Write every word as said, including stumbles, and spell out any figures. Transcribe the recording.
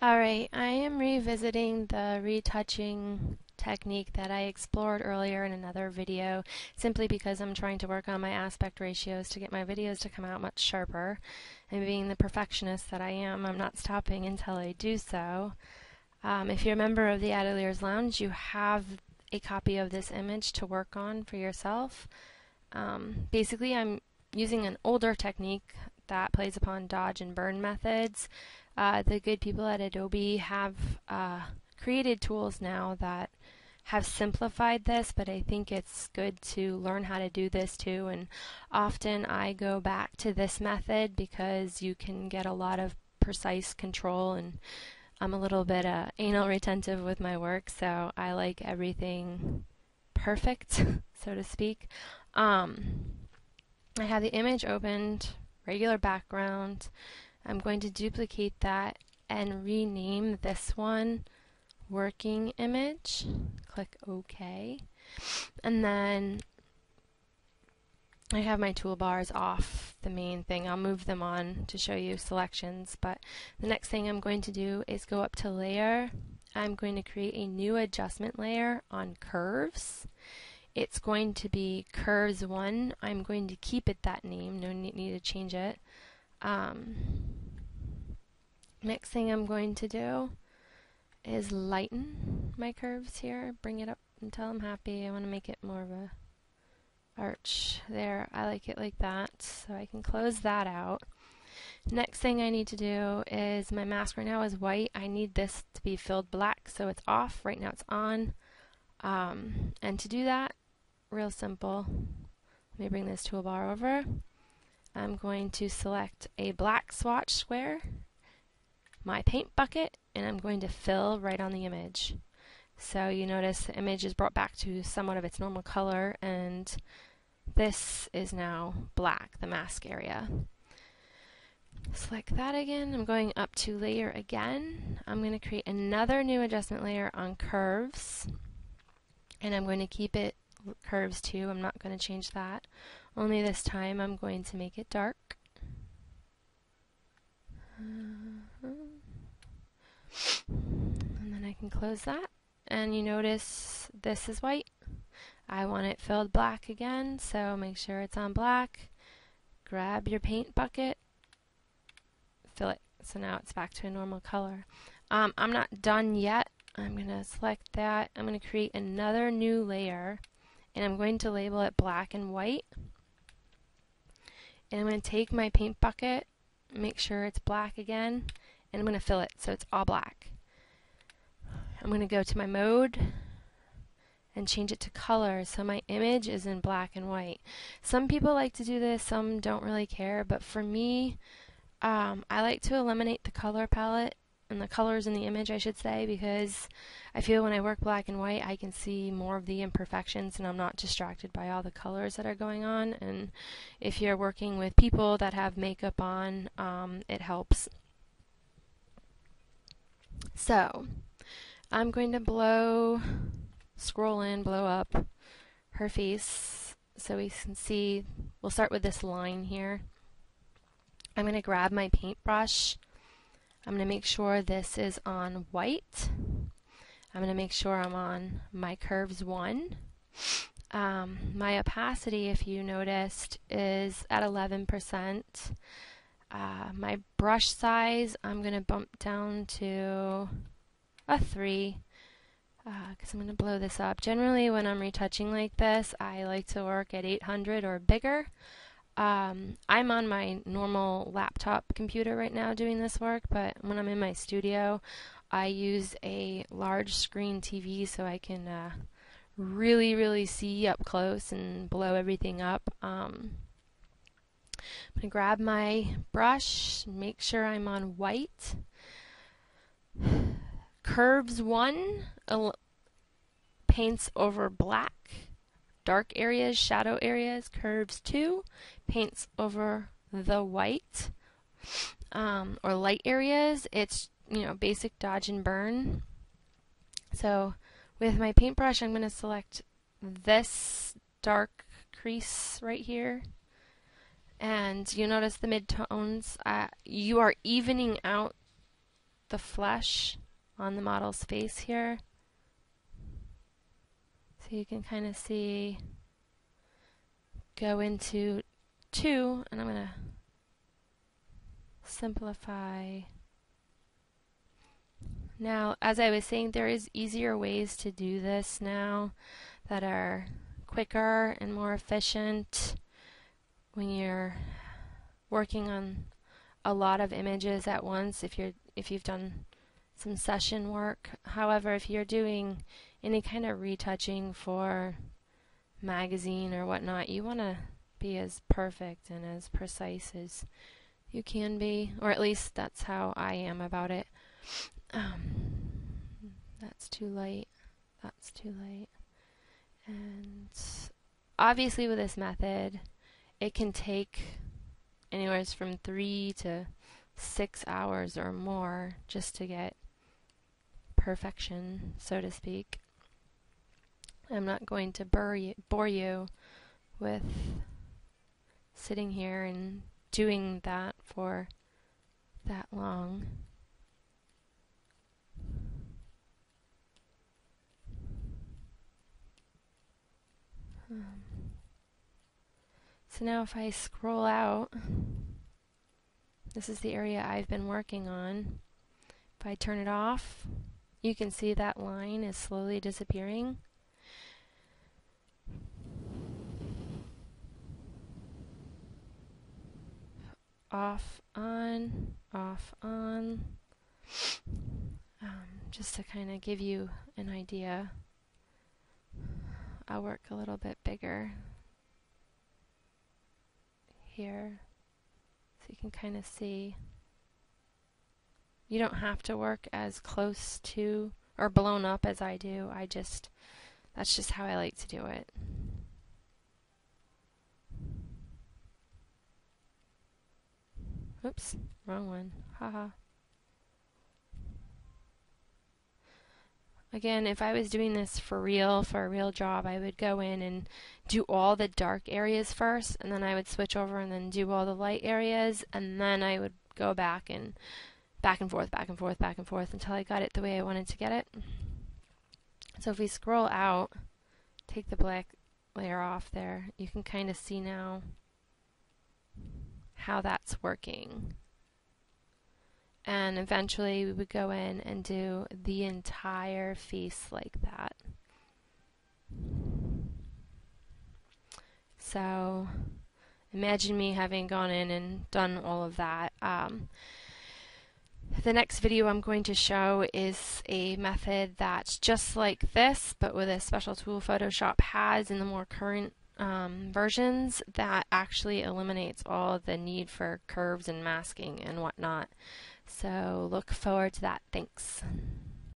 Alright, I am revisiting the retouching technique that I explored earlier in another video, simply because I'm trying to work on my aspect ratios to get my videos to come out much sharper. And being the perfectionist that I am, I'm not stopping until I do so. Um, if you're a member of the Ateliers Lounge, you have a copy of this image to work on for yourself. Um, basically, I'm using an older technique that plays upon dodge and burn methods. Uh, the good people at Adobe have uh, created tools now that have simplified this, but I think it's good to learn how to do this too, and often I go back to this method because you can get a lot of precise control, and I'm a little bit uh, anal retentive with my work, so I like everything perfect, so to speak. Um, I have the image opened, regular background. I'm going to duplicate that and rename this one working image. Click OK. And then I have my toolbars off the main thing. I'll move them on to show you selections, but the next thing I'm going to do is go up to Layer. I'm going to create a new adjustment layer on curves. It's going to be curves one. I'm going to keep it that name, no need to change it. Um, next thing I'm going to do is lighten my curves here, bring it up until I'm happy. I want to make it more of a arch there. I like it like that, so I can close that out. Next thing I need to do is, my mask right now is white. I need this to be filled black, so it's off. Right now it's on. Um, and to do that, real simple, let me bring this toolbar over. I'm going to select a black swatch square, my paint bucket, and I'm going to fill right on the image. So you notice the image is brought back to somewhat of its normal color, and this is now black, the mask area. Select that again. I'm going up to Layer again. I'm going to create another new adjustment layer on curves, and I'm going to keep it curves too. I'm not going to change that. Only this time I'm going to make it dark. Uh-huh. And then I can close that. And you notice this is white. I want it filled black again, so make sure it's on black. Grab your paint bucket, fill it. So now it's back to a normal color. Um, I'm not done yet. I'm going to select that. I'm going to create another new layer, and I'm going to label it black and white. And I'm going to take my paint bucket, make sure it's black again, and I'm going to fill it so it's all black. I'm going to go to my mode and change it to color so my image is in black and white. Some people like to do this, some don't really care, but for me, um, I like to eliminate the color palette and the colors in the image, I should say, because I feel when I work black and white I can see more of the imperfections and I'm not distracted by all the colors that are going on. And if you're working with people that have makeup on, um, it helps. So I'm going to blow, scroll in, blow up her face so we can see. We'll start with this line here. I'm going to grab my paintbrush. I'm going to make sure this is on white. I'm going to make sure I'm on my curves one. Um, my opacity, if you noticed, is at eleven percent. Uh, my brush size, I'm going to bump down to a three, because uh, I'm going to blow this up. Generally, when I'm retouching like this, I like to work at eight hundred or bigger. Um, I'm on my normal laptop computer right now doing this work, but when I'm in my studio, I use a large screen T V so I can uh, really, really see up close and blow everything up. Um, I'm going to grab my brush, make sure I'm on white. Curves one paints over black, dark areas, shadow areas. Curves two paints over the white, um, or light areas. It's, you know, basic dodge and burn. So with my paintbrush, I'm going to select this dark crease right here. And you notice the midtones. Uh, you are evening out the flesh on the model's face here. So you can kind of see, go into two, and I'm going to simplify. Now, as I was saying, there is easier ways to do this now that are quicker and more efficient when you're working on a lot of images at once, if you're if you've done some session work. However, if you're doing any kind of retouching for magazine or whatnot, you want to be as perfect and as precise as you can be, or at least that's how I am about it. Um, that's too light, that's too light. And obviously with this method, it can take anywhere from three to six hours or more just to get perfection, so to speak. I'm not going to bore you, bore you with sitting here and doing that for that long. Um, so now if I scroll out, this is the area I've been working on. If I turn it off, you can see that line is slowly disappearing. Off, on, off, on, um, just to kind of give you an idea. I'll work a little bit bigger here so you can kind of see. You don't have to work as close to or blown up as I do. I just, that's just how I like to do it. Oops, wrong one. Haha. Again, if I was doing this for real, for a real job, I would go in and do all the dark areas first, and then I would switch over and then do all the light areas, and then I would go back and back and forth, back and forth, back and forth until I got it the way I wanted to get it. So if we scroll out, take the black layer off there, you can kind of see now how that's working. And eventually we would go in and do the entire face like that. So imagine me having gone in and done all of that. Um, the next video I'm going to show is a method that's just like this, but with a special tool Photoshop has in the more current Um, versions that actually eliminates all the need for curves and masking and whatnot. So look forward to that. Thanks.